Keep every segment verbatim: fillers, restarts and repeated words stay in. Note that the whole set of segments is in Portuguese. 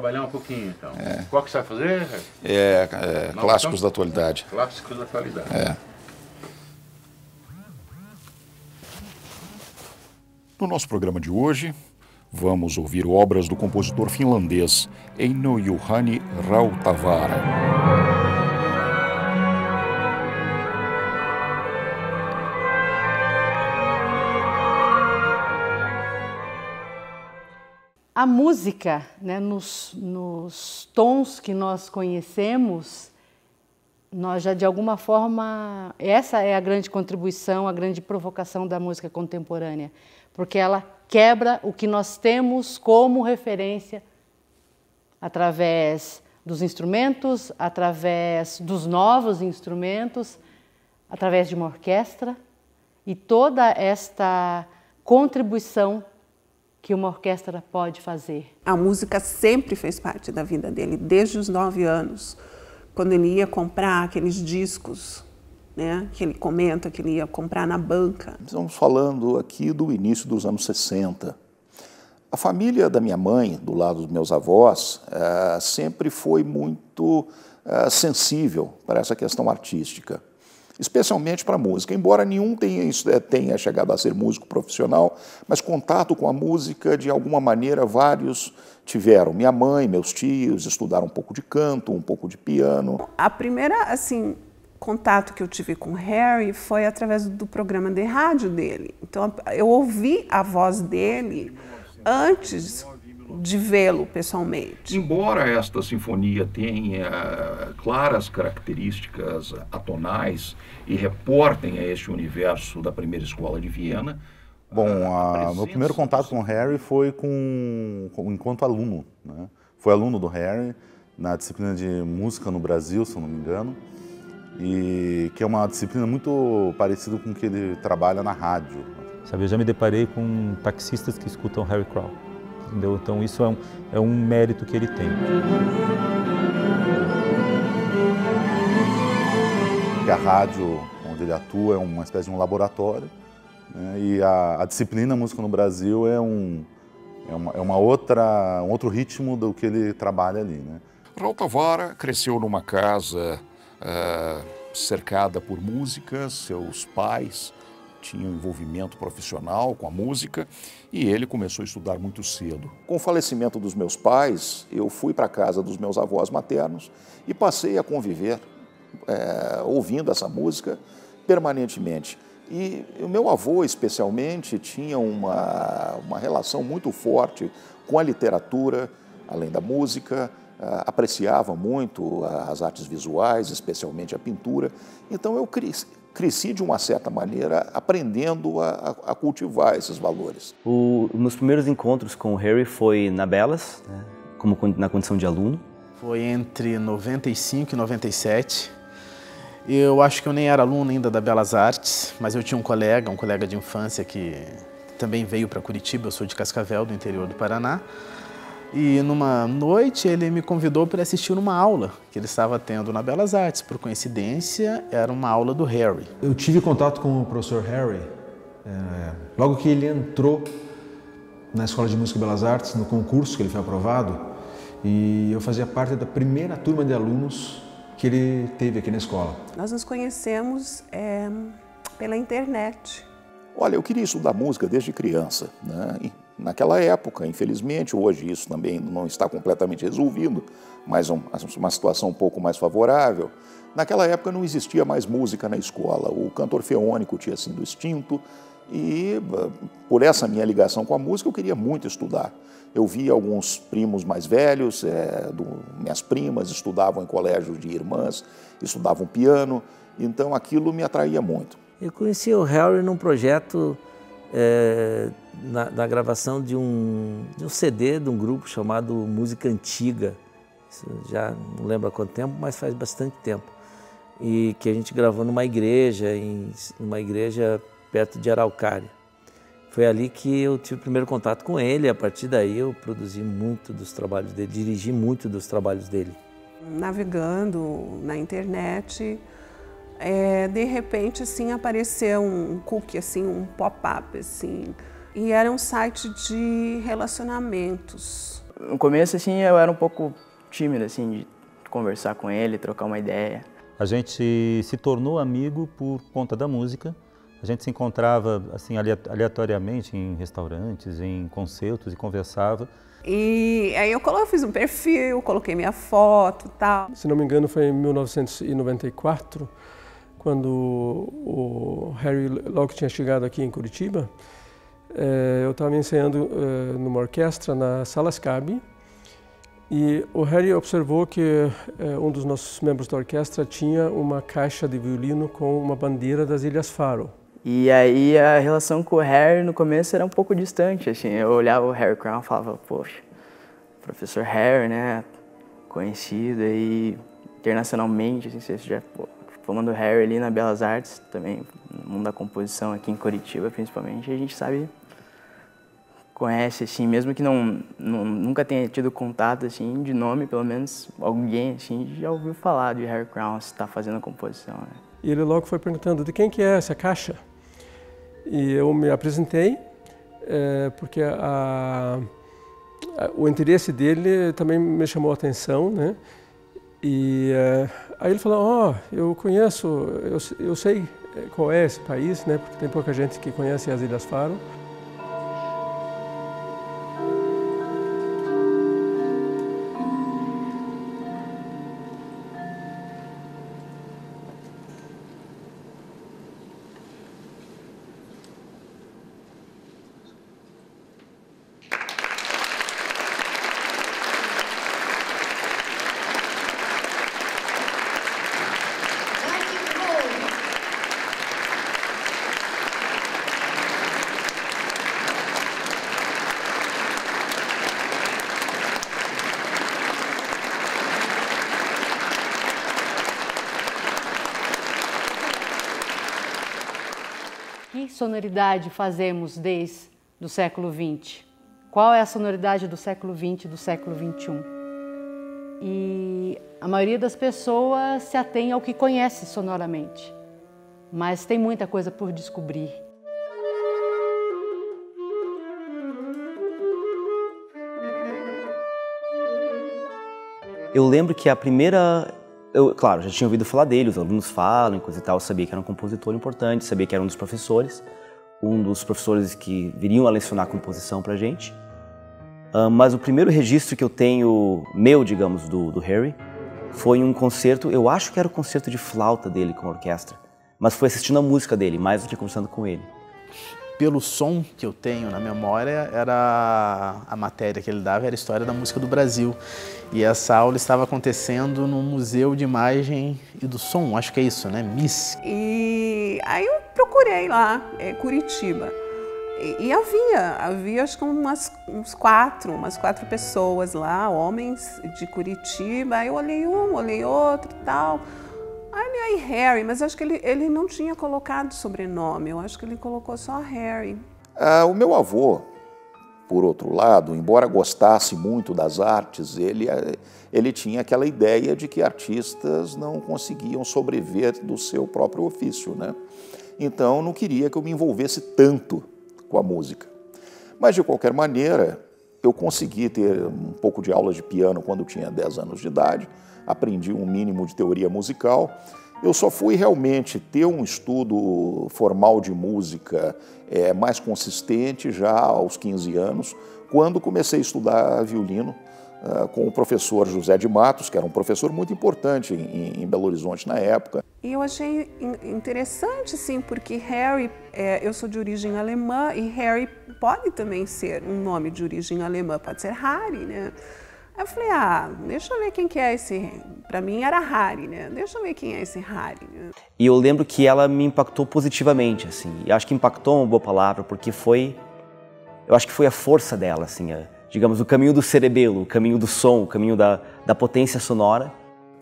trabalhar um pouquinho, então. É. Qual que você vai fazer? É, é clássicos então? da atualidade. Clássicos da atualidade. É. No nosso programa de hoje, vamos ouvir obras do compositor finlandês Eino Juhani Rautavaara. A música, né, nos, nos tons que nós conhecemos, nós já de alguma forma, essa é a grande contribuição, a grande provocação da música contemporânea, porque ela quebra o que nós temos como referência através dos instrumentos, através dos novos instrumentos, através de uma orquestra e toda esta contribuição que uma orquestra pode fazer. A música sempre fez parte da vida dele, desde os nove anos, quando ele ia comprar aqueles discos, né, que ele comenta que ele ia comprar na banca. Estamos falando aqui do início dos anos sessenta. A família da minha mãe, do lado dos meus avós, é, sempre foi muito é, sensível para essa questão artística, especialmente para a música, embora nenhum tenha, tenha chegado a ser músico profissional, mas contato com a música, de alguma maneira, vários tiveram. Minha mãe, meus tios, estudaram um pouco de canto, um pouco de piano. A primeira, assim, contato que eu tive com o Harry foi através do programa de rádio dele. Então, eu ouvi a voz dele antes de vê-lo pessoalmente. Embora esta sinfonia tenha claras características atonais e reportem a este universo da primeira escola de Viena... Bom, a, a presença... meu primeiro contato com o Harry foi com, com, enquanto aluno, né? Foi aluno do Harry na disciplina de música no Brasil, se eu não me engano, e que é uma disciplina muito parecida com o que ele trabalha na rádio. Sabe, eu já me deparei com taxistas que escutam Harry Crowl. Entendeu? Então isso é um, é um mérito que ele tem. A rádio onde ele atua é uma espécie de um laboratório, né? E a, a disciplina música no Brasil é, um, é, uma, é uma outra, um outro ritmo do que ele trabalha ali, né? Rautavaara cresceu numa casa uh, cercada por música, seus pais tinha um envolvimento profissional com a música e ele começou a estudar muito cedo. Com o falecimento dos meus pais, eu fui para a casa dos meus avós maternos e passei a conviver é, ouvindo essa música permanentemente. E o meu avô, especialmente, tinha uma, uma relação muito forte com a literatura, além da música, Uh, apreciava muito as artes visuais, especialmente a pintura. Então eu cresci, cresci de uma certa maneira aprendendo a, a cultivar esses valores. O, meus primeiros encontros com o Harry foi na Belas, né, como na condição de aluno. Foi entre noventa e cinco e noventa e sete. Eu acho que eu nem era aluno ainda da Belas Artes, mas eu tinha um colega, um colega de infância que também veio para Curitiba. Eu sou de Cascavel, do interior do Paraná. E numa noite ele me convidou para assistir uma aula que ele estava tendo na Belas Artes. Por coincidência, era uma aula do Harry. Eu tive contato com o professor Harry é, logo que ele entrou na Escola de Música e Belas Artes, no concurso que ele foi aprovado, e eu fazia parte da primeira turma de alunos que ele teve aqui na escola. Nós nos conhecemos é, pela internet. Olha, eu queria estudar música desde criança, né? E naquela época, infelizmente, hoje isso também não está completamente resolvido, mas uma situação um pouco mais favorável. Naquela época não existia mais música na escola, o canto orfeônico tinha sido extinto e, por essa minha ligação com a música, eu queria muito estudar. Eu vi alguns primos mais velhos, é, do, minhas primas estudavam em colégios de irmãs, estudavam piano, então aquilo me atraía muito. Eu conheci o Harry num projeto é, na, na gravação de um, de um C D de um grupo chamado Música Antiga. Isso já não lembro há quanto tempo, mas faz bastante tempo. E que a gente gravou numa igreja, em uma igreja perto de Araucária. Foi ali que eu tive o primeiro contato com ele. A partir daí eu produzi muito dos trabalhos dele, dirigi muito dos trabalhos dele. Navegando na internet, É, de repente, assim, apareceu um cookie, assim, um pop-up, assim, e era um site de relacionamentos. No começo, assim, eu era um pouco tímido, assim, de conversar com ele, trocar uma ideia. A gente se tornou amigo por conta da música. A gente se encontrava, assim, aleatoriamente em restaurantes, em concertos e conversava. E aí eu fiz um perfil, coloquei minha foto e tal. Se não me engano, foi em mil novecentos e noventa e quatro, quando o Harry Crowl tinha chegado aqui em Curitiba. Eu estava ensaiando numa orquestra na Salas Cabe e o Harry observou que um dos nossos membros da orquestra tinha uma caixa de violino com uma bandeira das Ilhas Faro. E aí a relação com o Harry no começo era um pouco distante, assim, eu olhava o Harry Crowl e falava, poxa, professor Harry, né, conhecido aí internacionalmente, assim, você já, pô, formando o Harry ali na Belas Artes, também no mundo da composição aqui em Curitiba, principalmente, a gente sabe, conhece, assim, mesmo que não, não, nunca tenha tido contato, assim, de nome, pelo menos alguém, assim, já ouviu falar de Harry Crowl, se tá fazendo a composição, né. E ele logo foi perguntando, de quem que é essa caixa? E eu me apresentei, é, porque a, a, o interesse dele também me chamou a atenção, né? E é, aí ele falou, ó, oh, eu conheço, eu, eu sei qual é esse país, né? Porque tem pouca gente que conhece as Ilhas Faro. Sonoridade fazemos desde do século vinte? Qual é a sonoridade do século vinte e do século vinte e um? E a maioria das pessoas se atém ao que conhece sonoramente, mas tem muita coisa por descobrir. Eu lembro que a primeira... Eu, claro, já tinha ouvido falar dele, os alunos falam, coisa e tal, eu sabia que era um compositor importante, sabia que era um dos professores, um dos professores que viriam a lecionar composição pra gente. Uh, mas o primeiro registro que eu tenho, meu, digamos, do, do Harry, foi um concerto, eu acho que era o concerto de flauta dele com a orquestra, mas foi assistindo a música dele, mais do que conversando com ele. Pelo som que eu tenho na memória, era a matéria que ele dava era a história da música do Brasil. E essa aula estava acontecendo no Museu de Imagem e do Som, acho que é isso, né? M I S. E aí eu procurei lá, é, Curitiba, e, e havia, havia acho que umas, uns quatro, umas quatro pessoas lá, homens de Curitiba. Aí eu olhei um, olhei outro e tal. Aí Harry, mas acho que ele, ele não tinha colocado sobrenome, eu acho que ele colocou só Harry. Ah, o meu avô... Por outro lado, embora gostasse muito das artes, ele, ele tinha aquela ideia de que artistas não conseguiam sobreviver do seu próprio ofício, né? Então, não queria que eu me envolvesse tanto com a música. Mas, de qualquer maneira, eu consegui ter um pouco de aulas de piano quando eu tinha dez anos de idade, aprendi um mínimo de teoria musical. Eu só fui realmente ter um estudo formal de música é, mais consistente já aos quinze anos, quando comecei a estudar violino uh, com o professor José de Matos, que era um professor muito importante em, em Belo Horizonte na época. E eu achei interessante, sim, porque Harry, é, eu sou de origem alemã, e Harry pode também ser um nome de origem alemã, pode ser Harry, né? Eu falei, ah, deixa eu ver quem que é esse... Pra mim era Harry, né? Deixa eu ver quem é esse Harry. E eu lembro que ela me impactou positivamente, assim. E acho que impactou uma boa palavra, porque foi... Eu acho que foi a força dela, assim. A, digamos, o caminho do cerebelo, o caminho do som, o caminho da, da potência sonora.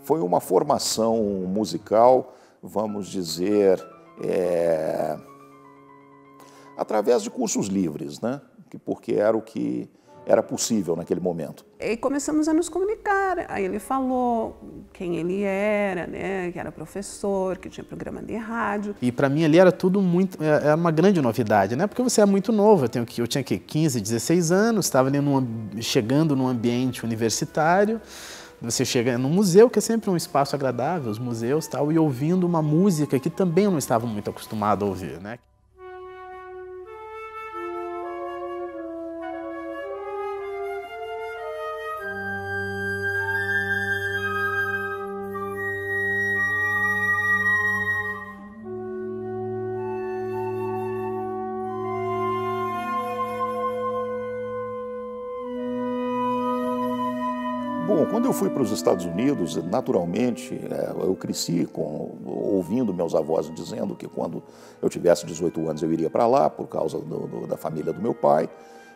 Foi uma formação musical, vamos dizer, é... através de cursos livres, né? Porque era o que... era possível naquele momento. E começamos a nos comunicar. Aí ele falou quem ele era, né? Que era professor, que tinha programa de rádio. E para mim ali era tudo muito, era uma grande novidade, né? Porque você é muito novo, eu, tenho, eu tinha que quinze, dezesseis anos, estava ali num, chegando num ambiente universitário. Você chega num museu, que é sempre um espaço agradável, os museus e tal, e ouvindo uma música que também eu não estava muito acostumado a ouvir, né? Quando eu fui para os Estados Unidos, naturalmente, eu cresci com, ouvindo meus avós dizendo que quando eu tivesse dezoito anos eu iria para lá, por causa do, do, da família do meu pai.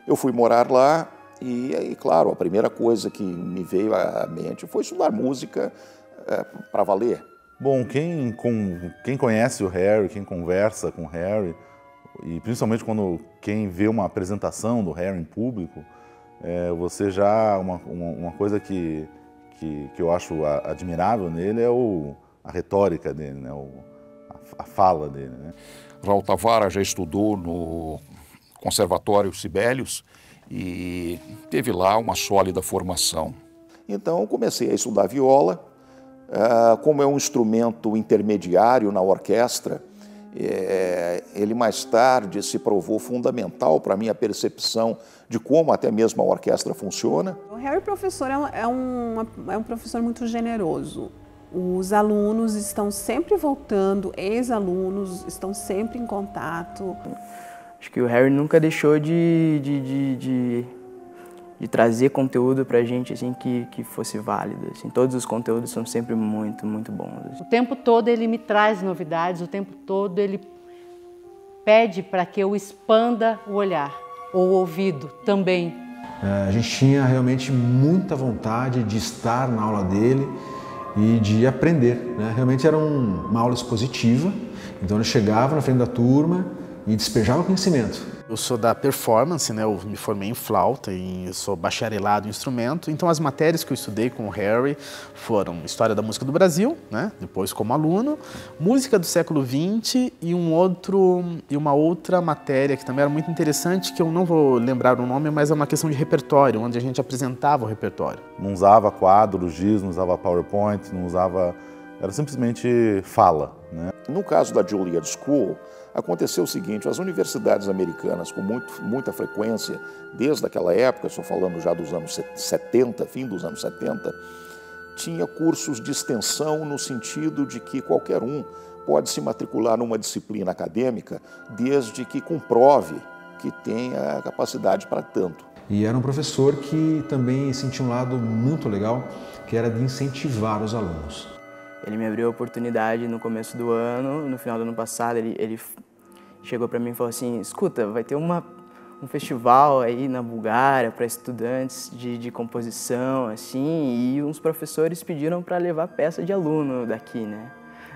Eu fui morar lá e, e, claro, a primeira coisa que me veio à mente foi estudar música é, para valer. Bom, quem, com, quem conhece o Harry, quem conversa com o Harry, e principalmente quando quem vê uma apresentação do Harry em público, É, você já, uma, uma, uma coisa que, que, que eu acho admirável nele é o, a retórica dele, né? o, a, a fala dele. Né? Rautavaara já estudou no Conservatório Sibelius e teve lá uma sólida formação. Então comecei a estudar viola, como é um instrumento intermediário na orquestra, É, ele mais tarde se provou fundamental para a minha percepção de como até mesmo a orquestra funciona. O Harry professor é um, é um, é um professor muito generoso. Os alunos estão sempre voltando, ex-alunos estão sempre em contato. Acho que o Harry nunca deixou de, de, de, de, de trazer conteúdo para a gente assim, que, que fosse válido. Assim. Todos os conteúdos são sempre muito, muito bons. Assim. O tempo todo ele me traz novidades, o tempo todo ele pede para que eu expanda o olhar, ou o ouvido também. É, a gente tinha realmente muita vontade de estar na aula dele e de aprender. Né? Realmente era um, uma aula expositiva, então ele chegava na frente da turma e despejava conhecimento. Eu sou da performance, né? Eu me formei em flauta e sou bacharelado em instrumento. Então as matérias que eu estudei com o Harry foram História da Música do Brasil, né? Depois como aluno, Música do século vinte e, um outro, e uma outra matéria que também era muito interessante, que eu não vou lembrar o nome, mas é uma questão de repertório, onde a gente apresentava o repertório. Não usava quadros, giz, não usava PowerPoint, não usava... Era simplesmente fala, né? No caso da Juilliard School, aconteceu o seguinte: as universidades americanas, com muito, muita frequência, desde aquela época, estou falando já dos anos setenta, fim dos anos setenta, tinha cursos de extensão no sentido de que qualquer um pode se matricular numa disciplina acadêmica desde que comprove que tenha capacidade para tanto. E era um professor que também sentia um lado muito legal, que era de incentivar os alunos. Ele me abriu a oportunidade no começo do ano, no final do ano passado, ele, ele chegou para mim e falou assim: escuta, vai ter uma, um festival aí na Bulgária para estudantes de, de composição, assim, e uns professores pediram para levar peça de aluno daqui, né?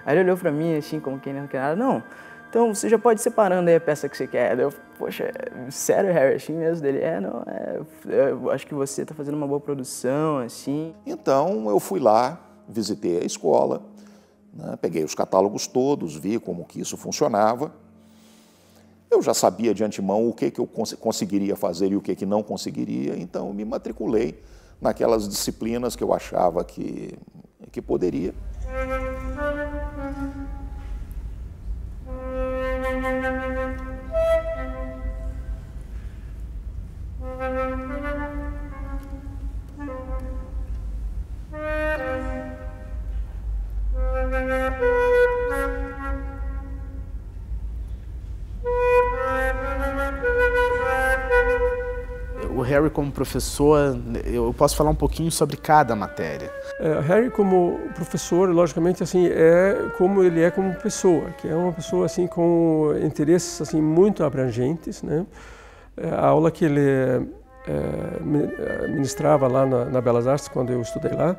Aí ele olhou para mim, assim, como quem não quer nada, não, então você já pode ir separando aí a peça que você quer. Eu, poxa, sério, Harry, assim mesmo dele? É, não, é, eu acho que você tá fazendo uma boa produção, assim. Então eu fui lá, visitei a escola, né, peguei os catálogos todos, vi como que isso funcionava. Eu já sabia de antemão o que, que eu cons conseguiria fazer e o que, que não conseguiria, então me matriculei naquelas disciplinas que eu achava que, que poderia. Harry como professor, eu posso falar um pouquinho sobre cada matéria. É, Harry como professor, logicamente, assim, é como ele é como pessoa, que é uma pessoa assim com interesses assim muito abrangentes, né? A aula que ele é, ministrava lá na, na Belas Artes, quando eu estudei lá,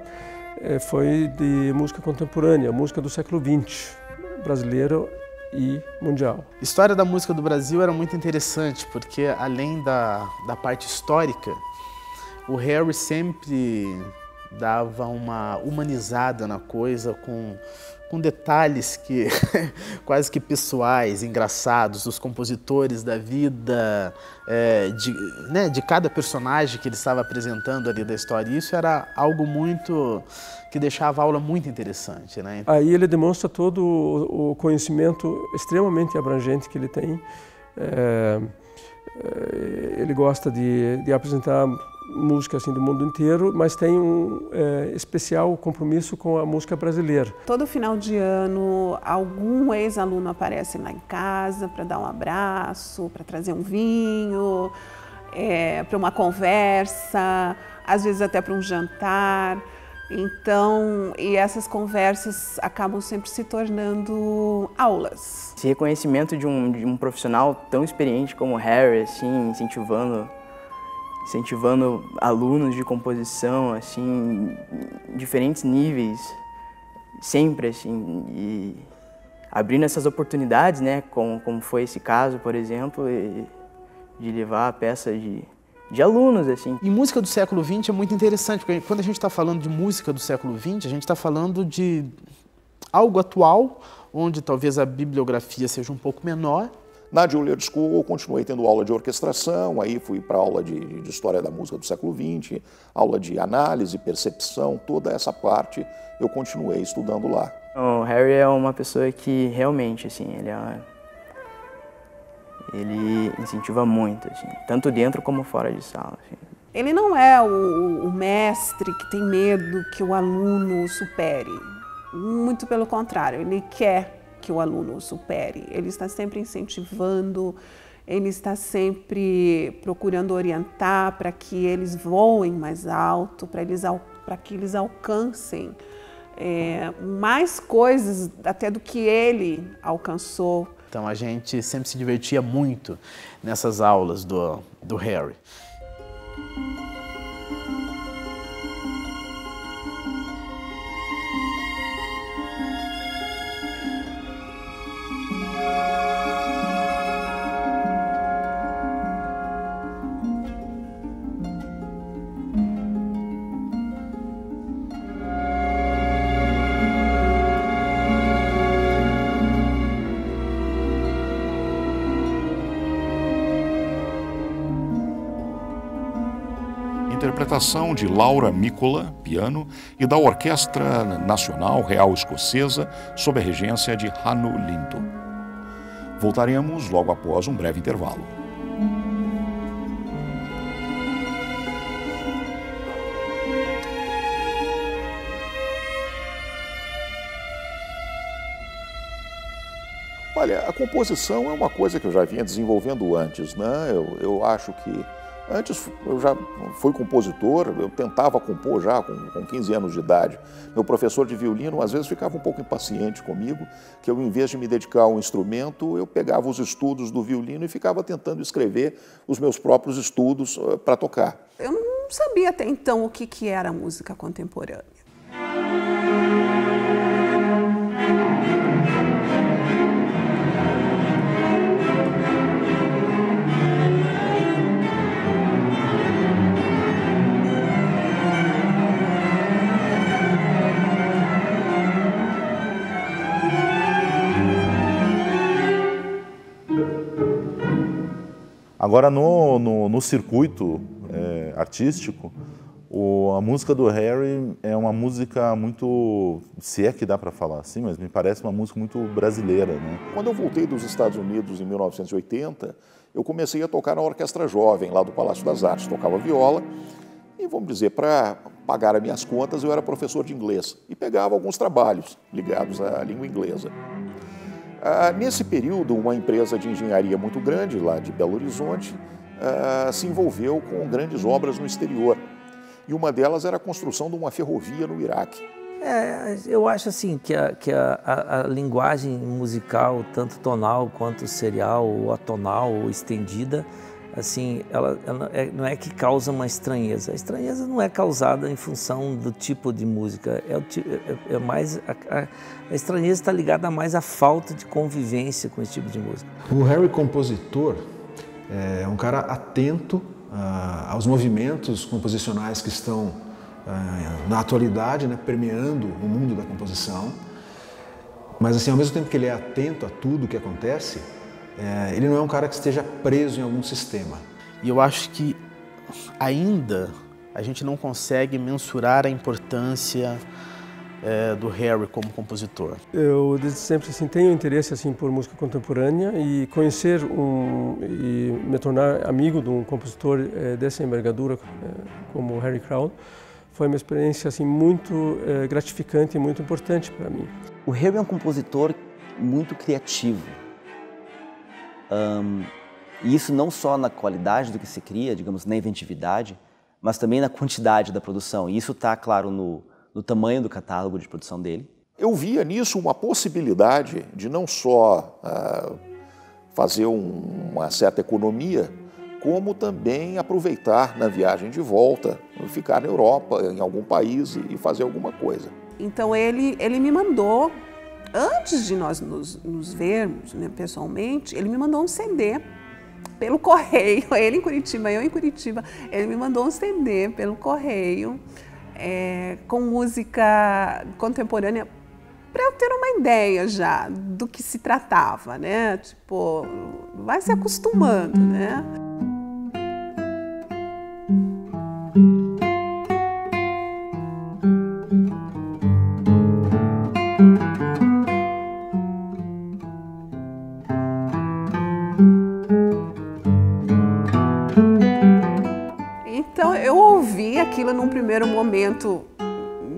é, foi de música contemporânea, música do século vinte, brasileiro e mundial. História da música do Brasil era muito interessante, porque além da, da parte histórica, O Harry sempre dava uma humanizada na coisa com, com detalhes que quase que pessoais, engraçados, dos compositores, da vida, é, de, né, de cada personagem que ele estava apresentando ali da história. Isso era algo muito que deixava a aula muito interessante, né? Aí ele demonstra todo o conhecimento extremamente abrangente que ele tem. É, ele gosta de, de apresentar música assim do mundo inteiro, mas tem um é, especial compromisso com a música brasileira. Todo final de ano, algum ex-aluno aparece lá em casa para dar um abraço, para trazer um vinho, é, para uma conversa, às vezes até para um jantar. Então, e essas conversas acabam sempre se tornando aulas. Esse reconhecimento de um, de um profissional tão experiente como o Harry, assim, incentivando incentivando alunos de composição, assim, em diferentes níveis, sempre, assim, e abrindo essas oportunidades, né, como, como foi esse caso, por exemplo, e, de levar a peça de... de alunos, assim. E música do século vinte é muito interessante, porque quando a gente está falando de música do século vinte, a gente está falando de algo atual, onde talvez a bibliografia seja um pouco menor. Na Juilliard School eu continuei tendo aula de orquestração, aí fui para aula de, de História da Música do século vinte, aula de análise, percepção, toda essa parte eu continuei estudando lá. O Harry é uma pessoa que realmente, assim, ele é uma... ele incentiva muito, assim, tanto dentro como fora de sala. Assim. Ele não é o, o mestre que tem medo que o aluno o supere. Muito pelo contrário, ele quer que o aluno o supere. Ele está sempre incentivando, ele está sempre procurando orientar para que eles voem mais alto, para eles, para que eles alcancem é, mais coisas até do que ele alcançou. Então a gente sempre se divertia muito nessas aulas do, do Harry. Interpretação de Laura Mikola, piano, e da Orquestra Nacional Real Escocesa, sob a regência de Hanu Lindo. Voltaremos logo após um breve intervalo. Olha, a composição é uma coisa que eu já vinha desenvolvendo antes, né? Eu, eu acho que antes eu já fui compositor, eu tentava compor já com, com quinze anos de idade. Meu professor de violino às vezes ficava um pouco impaciente comigo, que eu, em vez de me dedicar a um instrumento, eu pegava os estudos do violino e ficava tentando escrever os meus próprios estudos uh, para tocar. Eu não sabia até então o que, que era música contemporânea. Agora, no, no, no circuito é, artístico, o, a música do Harry é uma música muito, se é que dá para falar assim, mas me parece uma música muito brasileira, né? Quando eu voltei dos Estados Unidos em mil novecentos e oitenta, eu comecei a tocar na Orquestra Jovem, lá do Palácio das Artes, tocava viola e, vamos dizer, para pagar as minhas contas, eu era professor de inglês e pegava alguns trabalhos ligados à língua inglesa. Ah, nesse período, uma empresa de engenharia muito grande, lá de Belo Horizonte, ah, se envolveu com grandes obras no exterior. E uma delas era a construção de uma ferrovia no Iraque. É, eu acho assim que, a, que a, a, a linguagem musical, tanto tonal quanto serial, ou atonal, ou estendida, assim, ela, ela é, não é que causa uma estranheza. A estranheza não é causada em função do tipo de música. É, o, é, é mais a, a, a estranheza está ligada mais à falta de convivência com esse tipo de música. O Harry compositor é um cara atento ah, aos movimentos composicionais que estão ah, na atualidade, né, permeando o mundo da composição. Mas assim, ao mesmo tempo que ele é atento a tudo o que acontece, é, ele não é um cara que esteja preso em algum sistema. E eu acho que ainda a gente não consegue mensurar a importância é, do Harry como compositor. Eu desde sempre assim, tenho interesse assim, por música contemporânea e conhecer um, e me tornar amigo de um compositor é, dessa envergadura é, como Harry Crowl foi uma experiência assim, muito é, gratificante e muito importante para mim. O Harry é um compositor muito criativo. Um, e isso não só na qualidade do que se cria, digamos, na inventividade, mas também na quantidade da produção. E isso está, claro, no, no tamanho do catálogo de produção dele. Eu via nisso uma possibilidade de não só uh, fazer um, uma certa economia, como também aproveitar na viagem de volta, ficar na Europa, em algum país e fazer alguma coisa. Então ele, ele me mandou... Antes de nós nos, nos vermos, né, pessoalmente, ele me mandou um C D pelo correio, ele em Curitiba, eu em Curitiba, ele me mandou um C D pelo correio é, com música contemporânea, para eu ter uma ideia já do que se tratava, né? Tipo, vai se acostumando, né? Aquilo num primeiro momento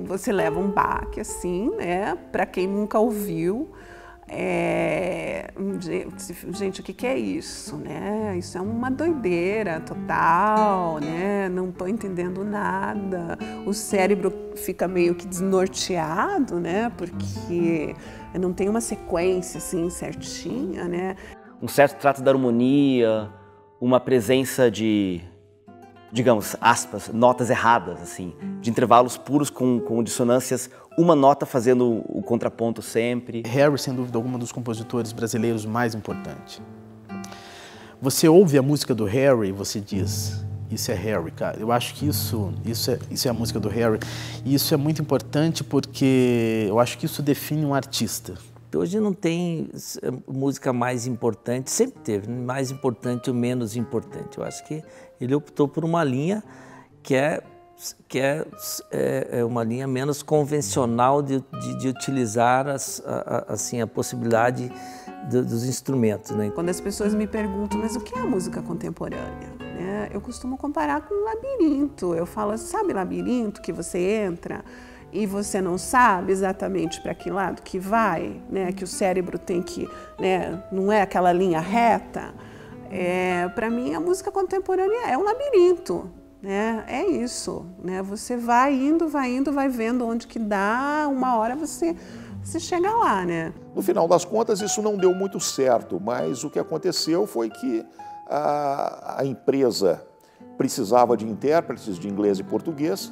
você leva um baque assim, né? Para quem nunca ouviu, é... gente, o que que é isso, né? Isso é uma doideira total, né? Não tô entendendo nada. O cérebro fica meio que desnorteado, né? Porque não tem uma sequência assim certinha, né? Um certo trato da harmonia, uma presença de digamos, aspas, notas erradas, assim, de intervalos puros com, com dissonâncias, uma nota fazendo o contraponto sempre. Harry, sem dúvida alguma, um dos compositores brasileiros mais importantes. Você ouve a música do Harry e você diz, isso é Harry, cara. Eu acho que isso, isso, é, isso é a música do Harry. E isso é muito importante porque eu acho que isso define um artista. Hoje não tem música mais importante, sempre teve, mais importante ou menos importante. Eu acho que ele optou por uma linha que é, que é, é uma linha menos convencional de, de, de utilizar as, a, assim, a possibilidade do, dos instrumentos, né? Quando as pessoas me perguntam, mas o que é a música contemporânea? Né? Eu costumo comparar com um labirinto. Eu falo, sabe labirinto que você entra e você não sabe exatamente para que lado que vai, né? Que o cérebro tem que, né? Não é aquela linha reta. É, para mim, a música contemporânea é um labirinto, né? É isso, né? Você vai indo, vai indo, vai vendo onde que dá, uma hora você, você chega lá, né? No final das contas, isso não deu muito certo, mas o que aconteceu foi que a, a empresa precisava de intérpretes de inglês e português.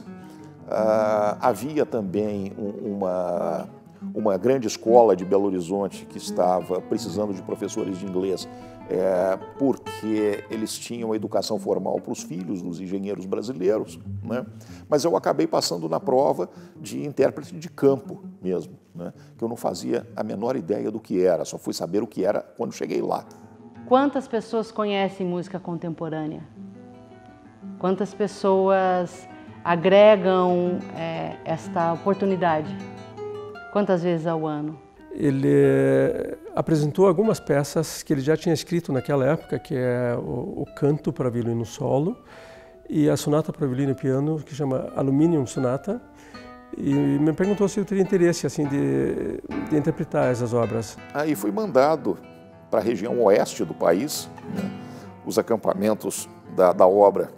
Uh, havia também uma, uma grande escola de Belo Horizonte que estava precisando de professores de inglês é, porque eles tinham a educação formal para os filhos dos engenheiros brasileiros, né? Mas eu acabei passando na prova de intérprete de campo mesmo, né? Que eu não fazia a menor ideia do que era, só fui saber o que era quando cheguei lá. Quantas pessoas conhecem música contemporânea? Quantas pessoas agregam é, esta oportunidade? Quantas vezes ao ano? Ele apresentou algumas peças que ele já tinha escrito naquela época, que é o, o Canto para Violino Solo e a Sonata para Violino e Piano, que chama Aluminium Sonata, e me perguntou se eu teria interesse assim, de, de interpretar essas obras. Aí fui mandado para a região oeste do país, né? Os acampamentos da, da obra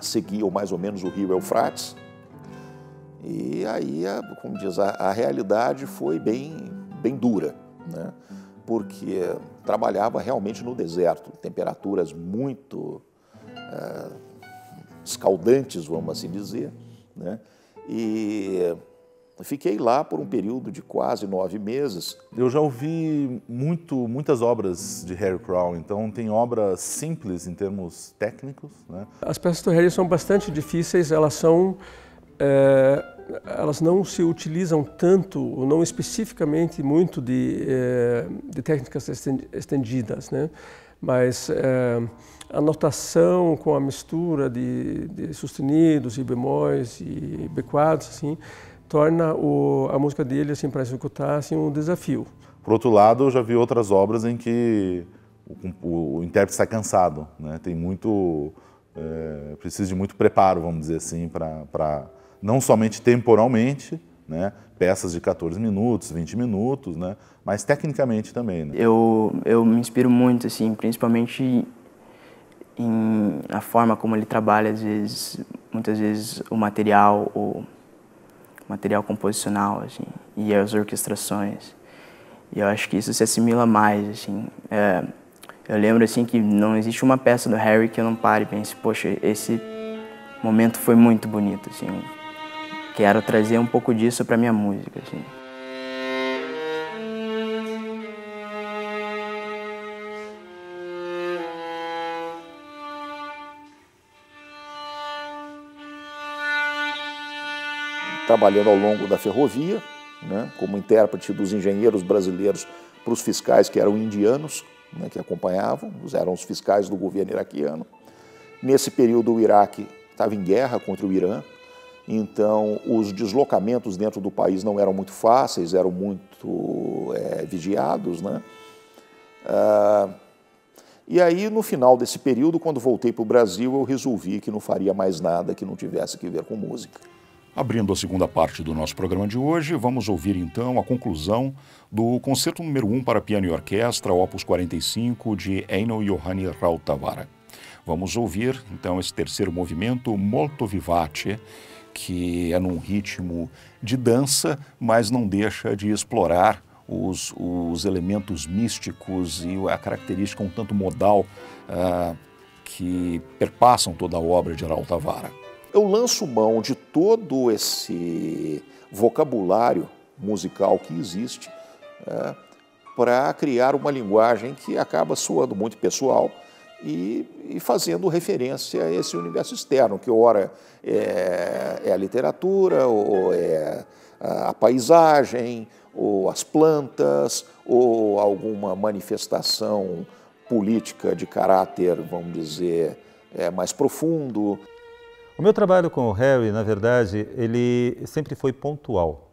seguiam mais ou menos o rio Eufrates, e aí, como diz, a, a realidade foi bem, bem dura, né? Porque trabalhava realmente no deserto, temperaturas muito é, escaldantes, vamos assim dizer, né? E Fiquei lá por um período de quase nove meses. Eu já ouvi muito, muitas obras de Harry Crowl, então tem obras simples em termos técnicos, né? As peças do Harry são bastante difíceis, elas são... É, elas não se utilizam tanto, ou não especificamente muito, de, é, de técnicas estendidas, né? Mas é, a notação com a mistura de, de sustenidos e bemóis e bequados, assim, torna o, a música dele, assim, para executar, assim, um desafio. Por outro lado, eu já vi outras obras em que o, o, o intérprete está cansado, né? Tem muito, é, precisa de muito preparo, vamos dizer assim, para não somente temporalmente, né? Peças de quatorze minutos, vinte minutos, né? Mas tecnicamente também, né? Eu, eu me inspiro muito, assim, principalmente em a forma como ele trabalha, às vezes, muitas vezes o material, o material composicional, assim, e as orquestrações. E eu acho que isso se assimila mais, assim. É, eu lembro, assim, que não existe uma peça do Harry que eu não pare e pense, poxa, esse momento foi muito bonito, assim. Quero trazer um pouco disso para minha música, assim. Trabalhando ao longo da ferrovia, né, como intérprete dos engenheiros brasileiros para os fiscais que eram indianos, né, que acompanhavam, eram os fiscais do governo iraquiano. Nesse período o Iraque estava em guerra contra o Irã, então os deslocamentos dentro do país não eram muito fáceis, eram muito é, vigiados, né? Ah, e aí no final desse período, quando voltei para o Brasil, eu resolvi que não faria mais nada que não tivesse que ver com música. Abrindo a segunda parte do nosso programa de hoje, vamos ouvir então a conclusão do Concerto número um para Piano e Orquestra, Opus quarenta e cinco, de Eino Juhani Rautavaara. Vamos ouvir então esse terceiro movimento, Molto Vivace, que é num ritmo de dança, mas não deixa de explorar os, os elementos místicos e a característica um tanto modal uh, que perpassam toda a obra de Rautavaara. Eu lanço mão de todo esse vocabulário musical que existe, é, para criar uma linguagem que acaba soando muito pessoal e, e fazendo referência a esse universo externo, que ora é, é a literatura, ou é a paisagem, ou as plantas, ou alguma manifestação política de caráter, vamos dizer, é, mais profundo. O meu trabalho com o Harry, na verdade, ele sempre foi pontual.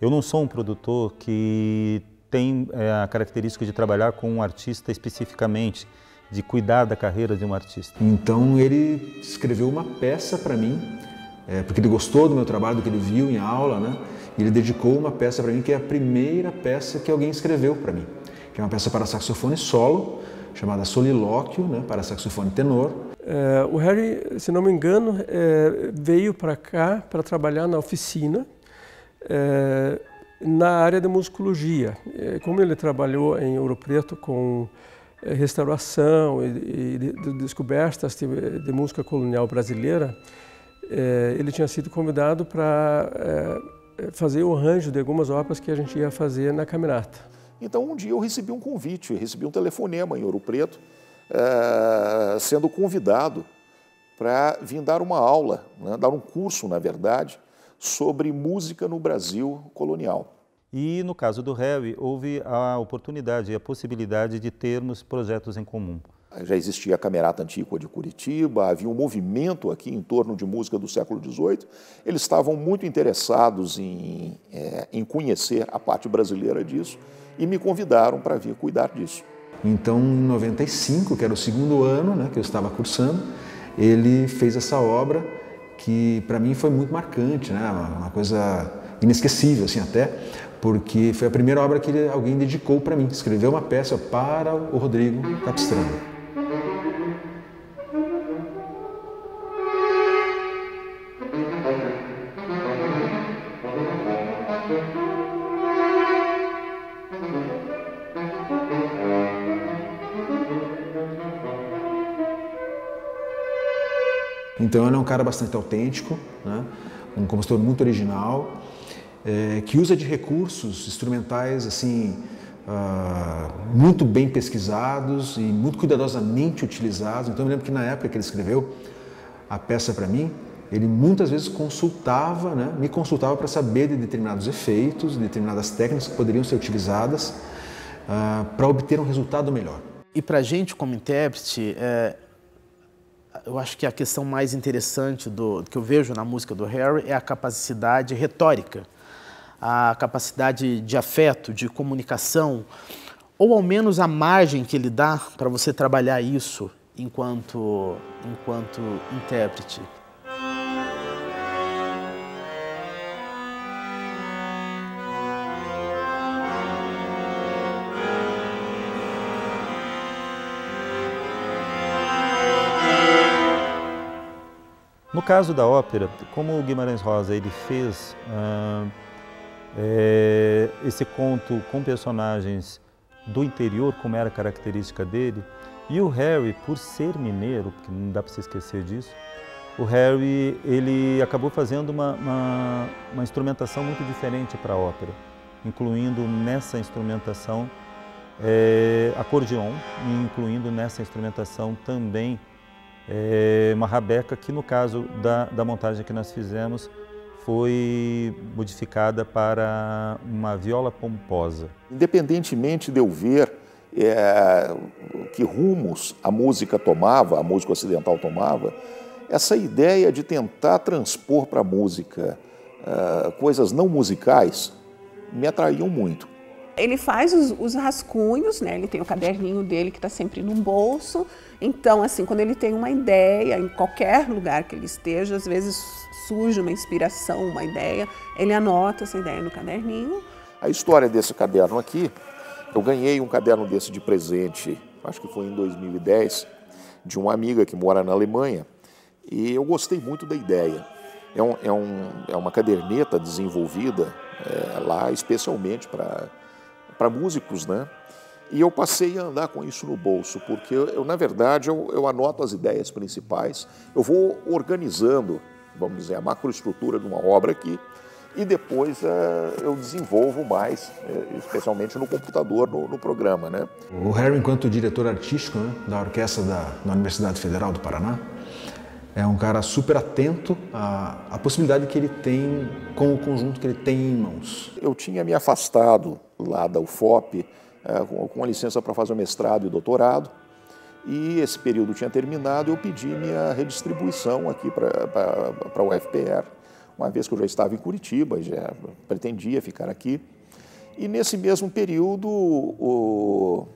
Eu não sou um produtor que tem a característica de trabalhar com um artista especificamente, de cuidar da carreira de um artista. Então ele escreveu uma peça para mim, é, porque ele gostou do meu trabalho, do que ele viu em aula, né? E ele dedicou uma peça para mim, que é a primeira peça que alguém escreveu para mim, que é uma peça para saxofone solo, chamada Solilóquio, né, para saxofone tenor. É, o Harry, se não me engano, é, veio para cá para trabalhar na oficina, é, na área de musicologia. É, como ele trabalhou em Ouro Preto com é, restauração e, e de, de descobertas de, de música colonial brasileira, é, ele tinha sido convidado para é, fazer o arranjo de algumas obras que a gente ia fazer na Camerata. Então, um dia eu recebi um convite, eu recebi um telefonema em Ouro Preto, Uh, sendo convidado para vir dar uma aula, né, dar um curso, na verdade, sobre música no Brasil colonial. E, no caso do Harry, houve a oportunidade e a possibilidade de termos projetos em comum. Já existia a Camerata Antiqua de Curitiba, havia um movimento aqui em torno de música do século dezoito. Eles estavam muito interessados em, é, em conhecer a parte brasileira disso e me convidaram para vir cuidar disso. Então, em noventa e cinco, que era o segundo ano, né, que eu estava cursando, ele fez essa obra que, para mim, foi muito marcante, né, uma, uma coisa inesquecível, assim, até, porque foi a primeira obra que ele, alguém dedicou para mim, escreveu uma peça para o Rodrigo Capistrano. Então ele é um cara bastante autêntico, né? Um compositor muito original é, que usa de recursos instrumentais assim uh, muito bem pesquisados e muito cuidadosamente utilizados. Então eu me lembro que na época que ele escreveu a peça para mim, ele muitas vezes consultava, né, me consultava para saber de determinados efeitos, de determinadas técnicas que poderiam ser utilizadas uh, para obter um resultado melhor. E para a gente, como intérprete, é, eu acho que a questão mais interessante do, que eu vejo na música do Harry é a capacidade retórica, a capacidade de afeto, de comunicação, ou ao menos a margem que ele dá para você trabalhar isso enquanto, enquanto intérprete. No caso da ópera, como o Guimarães Rosa ele fez ah, é, esse conto com personagens do interior, como era a característica dele, e o Harry, por ser mineiro, porque não dá para se esquecer disso, o Harry ele acabou fazendo uma, uma, uma instrumentação muito diferente para a ópera, incluindo nessa instrumentação é, acordeon, e incluindo nessa instrumentação também É uma rabeca, que no caso da, da montagem que nós fizemos foi modificada para uma viola pomposa. Independentemente de eu ver é, que rumos a música tomava, a música ocidental tomava, essa ideia de tentar transpor para a música é, coisas não musicais me atraiu muito. Ele faz os, os rascunhos, né? Ele tem o caderninho dele que está sempre no bolso. Então, assim, quando ele tem uma ideia, em qualquer lugar que ele esteja, às vezes surge uma inspiração, uma ideia, ele anota essa ideia no caderninho. A história desse caderno aqui, eu ganhei um caderno desse de presente, acho que foi em dois mil e dez, de uma amiga que mora na Alemanha, e eu gostei muito da ideia. É, um, é, um, é uma caderneta desenvolvida é, lá especialmente para... para músicos, né? E eu passei a andar com isso no bolso, porque eu, na verdade, eu, eu anoto as ideias principais, eu vou organizando, vamos dizer, a macroestrutura de uma obra aqui, e depois uh, eu desenvolvo mais, especialmente no computador, no, no programa, né? O Harry, enquanto diretor artístico, né, da orquestra da, da Universidade Federal do Paraná, é um cara super atento à, à possibilidade que ele tem com o conjunto que ele tem em mãos. Eu tinha me afastado lá da U F O P, com a licença para fazer o mestrado e doutorado, e esse período tinha terminado, eu pedi minha redistribuição aqui para a U F P R, uma vez que eu já estava em Curitiba, já pretendia ficar aqui. E nesse mesmo período, o,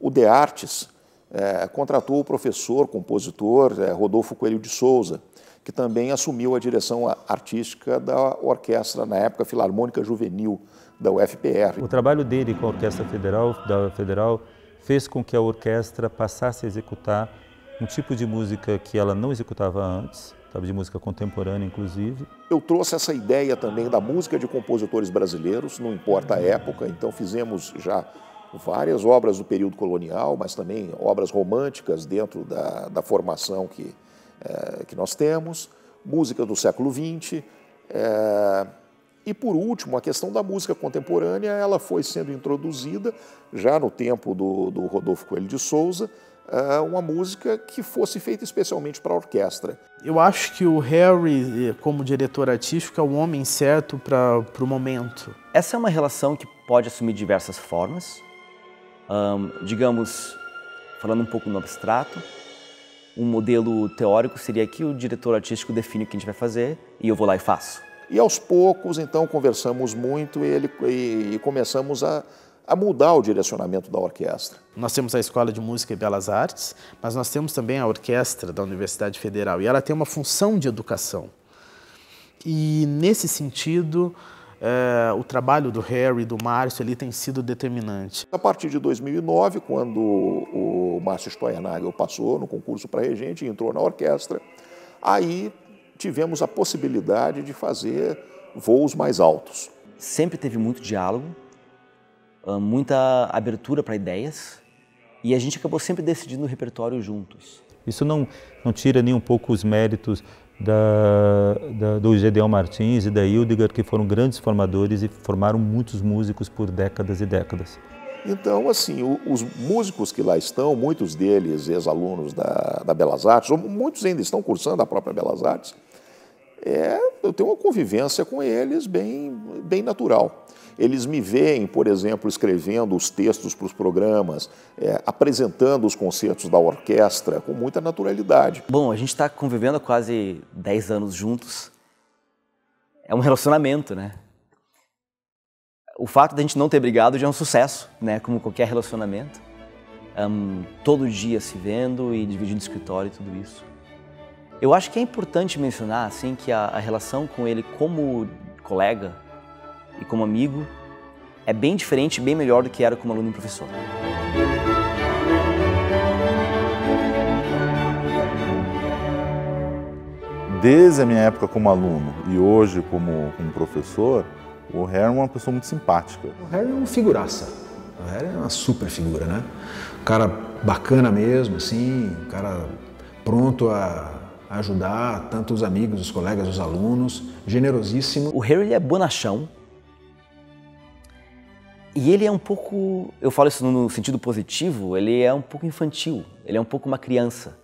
o De Artes é, contratou o professor, compositor, é, Rodolfo Coelho de Souza, que também assumiu a direção artística da orquestra, na época, Filarmônica Juvenil, da U F P R. O trabalho dele com a Orquestra Federal, da Federal fez com que a orquestra passasse a executar um tipo de música que ela não executava antes, de música contemporânea, inclusive. Eu trouxe essa ideia também da música de compositores brasileiros, não importa a época, então fizemos já várias obras do período colonial, mas também obras românticas dentro da, da formação que, é, que nós temos, música do século vinte, é, e, por último, a questão da música contemporânea, ela foi sendo introduzida, já no tempo do, do Rodolfo Coelho de Souza, uma música que fosse feita especialmente para a orquestra. Eu acho que o Harry, como diretor artístico, é o homem certo para o momento. Essa é uma relação que pode assumir diversas formas. Um, digamos, falando um pouco no abstrato, um modelo teórico seria que o diretor artístico define o que a gente vai fazer e eu vou lá e faço. E aos poucos, então, conversamos muito e, ele, e, e começamos a, a mudar o direcionamento da orquestra. Nós temos a Escola de Música e Belas Artes, mas nós temos também a Orquestra da Universidade Federal, e ela tem uma função de educação. E, nesse sentido, é, o trabalho do Harry e do Márcio ali tem sido determinante. A partir de dois mil e nove, quando o Márcio Steuernagel passou no concurso para regente e entrou na orquestra, aí tivemos a possibilidade de fazer voos mais altos. Sempre teve muito diálogo, muita abertura para ideias, e a gente acabou sempre decidindo o repertório juntos. Isso não, não tira nem um pouco os méritos da, da, do Gedeão Martins e da Hildegard, que foram grandes formadores e formaram muitos músicos por décadas e décadas. Então, assim, o, os músicos que lá estão, muitos deles ex-alunos da, da Belas Artes, ou muitos ainda estão cursando a própria Belas Artes, é, eu tenho uma convivência com eles bem, bem natural. Eles me veem, por exemplo, escrevendo os textos para os programas, é, apresentando os concertos da orquestra com muita naturalidade. Bom, a gente está convivendo há quase dez anos juntos. É um relacionamento, né? O fato de a gente não ter brigado já é um sucesso, né? Como qualquer relacionamento. Um, todo dia se vendo e dividindo escritório e tudo isso. Eu acho que é importante mencionar, assim, que a, a relação com ele como colega e como amigo é bem diferente e bem melhor do que era como aluno e professor. Desde a minha época como aluno e hoje como, como professor, o Harry é uma pessoa muito simpática. O Harry é um figuraça. O Harry é uma super figura, né? Um cara bacana mesmo, assim, um cara pronto a ajudar tanto os amigos, os colegas, os alunos, generosíssimo. O Harry, ele é bonachão. E ele é um pouco, eu falo isso no sentido positivo, ele é um pouco infantil, ele é um pouco uma criança.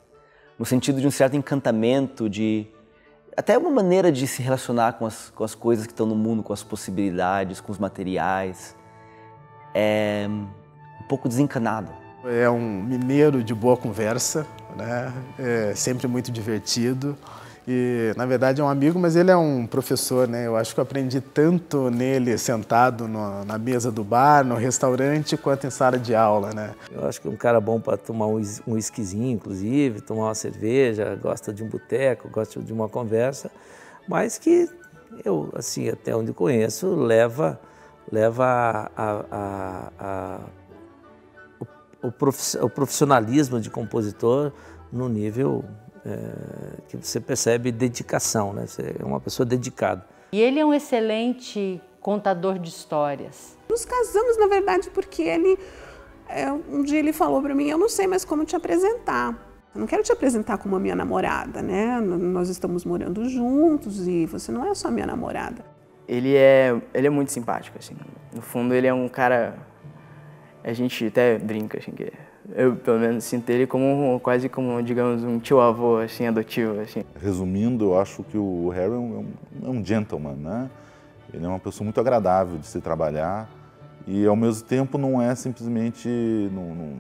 No sentido de um certo encantamento, de até uma maneira de se relacionar com as, com as coisas que estão no mundo, com as possibilidades, com os materiais. É um pouco desencanado. É um mineiro de boa conversa, né? É sempre muito divertido. E, na verdade, é um amigo, mas ele é um professor, né? Eu acho que eu aprendi tanto nele sentado no, na mesa do bar, no restaurante, quanto em sala de aula, né? Eu acho que é um cara bom para tomar um whiskyzinho, inclusive, tomar uma cerveja, gosta de um boteco, gosta de uma conversa, mas que eu, assim, até onde conheço, leva, leva a, a, a, o, o profissionalismo de compositor no nível... É, que você percebe dedicação, né? Você é uma pessoa dedicada. E ele é um excelente contador de histórias. Nos casamos, na verdade, porque ele... É, um dia ele falou para mim, eu não sei mais como te apresentar. Eu não quero te apresentar como a minha namorada, né? Nós estamos morando juntos e você não é só minha namorada. Ele é, ele é muito simpático, assim. No fundo, ele é um cara... A gente até brinca, assim, que... Eu, pelo menos, sinto ele como, quase como, digamos, um tio-avô, assim, adotivo, assim. Resumindo, eu acho que o Harry é um, é um gentleman, né? Ele é uma pessoa muito agradável de se trabalhar e, ao mesmo tempo, não é simplesmente... Não, não,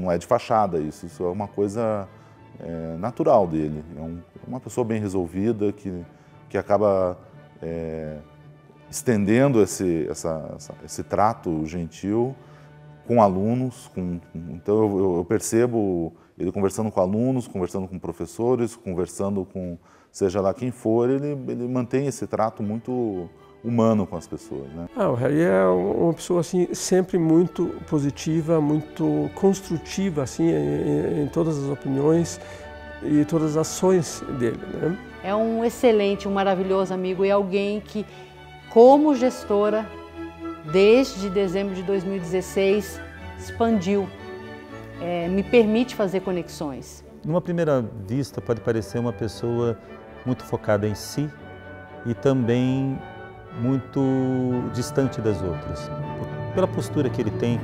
não é de fachada isso, isso é uma coisa é, natural dele. É um, uma pessoa bem resolvida que, que acaba é, estendendo esse, essa, essa, esse trato gentil com alunos, com, então eu, eu percebo ele conversando com alunos, conversando com professores, conversando com seja lá quem for, ele, ele mantém esse trato muito humano com as pessoas, né? Ah, o Harry é uma pessoa assim sempre muito positiva, muito construtiva assim em, em todas as opiniões e todas as ações dele, né? É um excelente, um maravilhoso amigo e alguém que, como gestora, desde dezembro de dois mil e dezesseis, expandiu, é, me permite fazer conexões. Numa primeira vista, pode parecer uma pessoa muito focada em si e também muito distante das outras. Pela postura que ele tem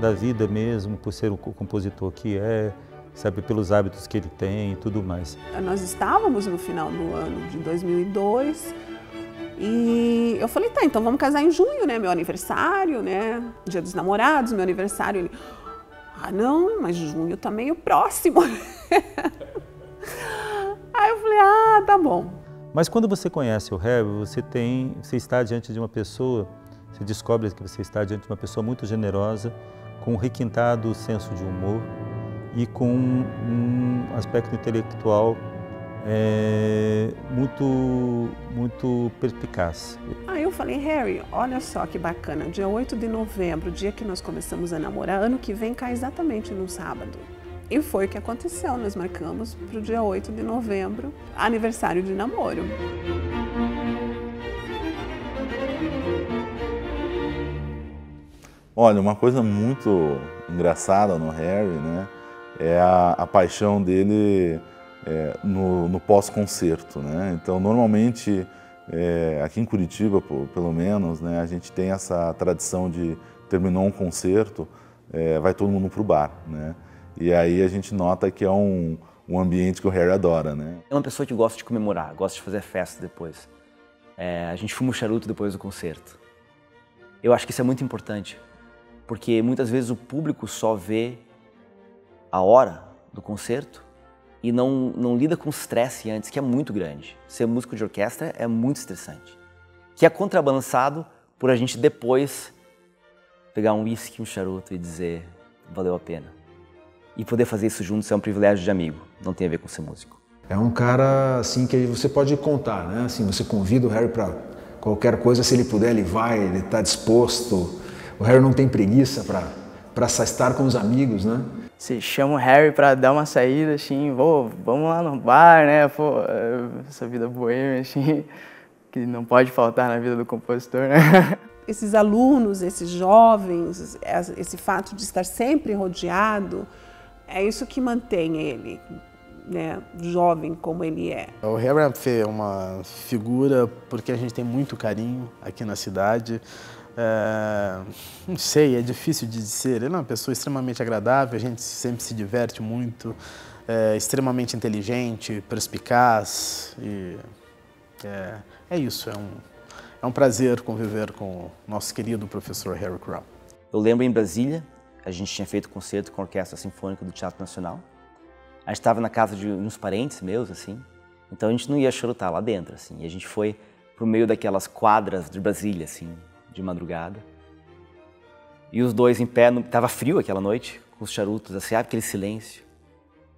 da vida mesmo, por ser o compositor que é, sabe, pelos hábitos que ele tem e tudo mais. Nós estávamos no final do ano de dois mil e dois, e eu falei, tá, então vamos casar em junho, né, meu aniversário, né, dia dos namorados, meu aniversário. Ele, ah, não, mas junho tá meio próximo. Aí eu falei, ah, tá bom. Mas quando você conhece o Harry, você tem, você está diante de uma pessoa, você descobre que você está diante de uma pessoa muito generosa, com um requintado senso de humor e com um aspecto intelectual É, muito, muito perspicaz. Aí eu falei, Harry, olha só que bacana, dia oito de novembro, dia que nós começamos a namorar, ano que vem cai exatamente no sábado. E foi o que aconteceu, nós marcamos para o dia oito de novembro, aniversário de namoro. Olha, uma coisa muito engraçada no Harry, né, é a, a paixão dele é, no, no pós-concerto, né? Então, normalmente, é, aqui em Curitiba, pô, pelo menos, né, a gente tem essa tradição de terminou um concerto, é, vai todo mundo para o bar, né? E aí a gente nota que é um, um ambiente que o Harry adora, né? É uma pessoa que gosta de comemorar, gosta de fazer festa depois. É, a gente fuma o charuto depois do concerto. Eu acho que isso é muito importante, porque muitas vezes o público só vê a hora do concerto e não, não lida com o estresse antes, que é muito grande. Ser músico de orquestra é muito estressante, que é contrabalançado por a gente depois pegar um uísque, um charuto e dizer valeu a pena. E poder fazer isso juntos é um privilégio de amigo, não tem a ver com ser músico. É um cara assim que você pode contar, né? Assim, você convida o Harry para qualquer coisa, se ele puder ele vai, ele está disposto. O Harry não tem preguiça para estar com os amigos, né? Você chama o Harry para dar uma saída, assim, vou, vamos lá no bar, né? Pô, essa vida boêmia, assim, que não pode faltar na vida do compositor, né? Esses alunos, esses jovens, esse fato de estar sempre rodeado, é isso que mantém ele, né, jovem como ele é. O Harry é uma figura porque a gente tem muito carinho aqui na cidade. É, não sei, é difícil de dizer. Ele é uma pessoa extremamente agradável, a gente sempre se diverte muito, é extremamente inteligente, perspicaz. E é, é isso, é um, é um prazer conviver com o nosso querido professor Harry Crowl. Eu lembro em Brasília, a gente tinha feito concerto com a Orquestra Sinfônica do Teatro Nacional. A gente estava na casa de uns parentes meus, assim, então a gente não ia charutar lá dentro, assim. E a gente foi pro meio daquelas quadras de Brasília, assim, de madrugada, e os dois em pé, tava frio aquela noite, com os charutos, assim, ah, aquele silêncio,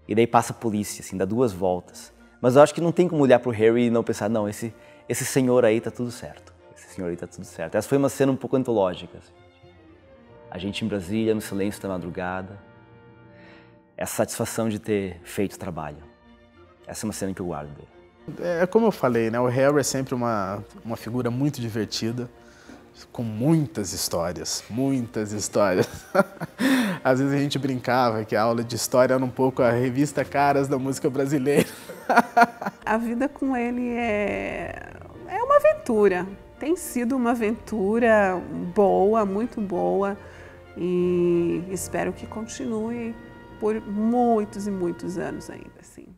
e daí passa a polícia, assim, dá duas voltas. Mas eu acho que não tem como olhar pro Harry e não pensar, não, esse, esse senhor aí tá tudo certo, esse senhor aí tá tudo certo. Essa foi uma cena um pouco antológica, assim. A gente em Brasília, no silêncio da madrugada, essa satisfação de ter feito o trabalho, essa é uma cena que eu guardo dele. É como eu falei, né, o Harry é sempre uma, uma figura muito divertida, com muitas histórias, muitas histórias. Às vezes a gente brincava que a aula de história era um pouco a revista Caras da Música Brasileira. A vida com ele é, é uma aventura. Tem sido uma aventura boa, muito boa, e espero que continue por muitos e muitos anos ainda, sim.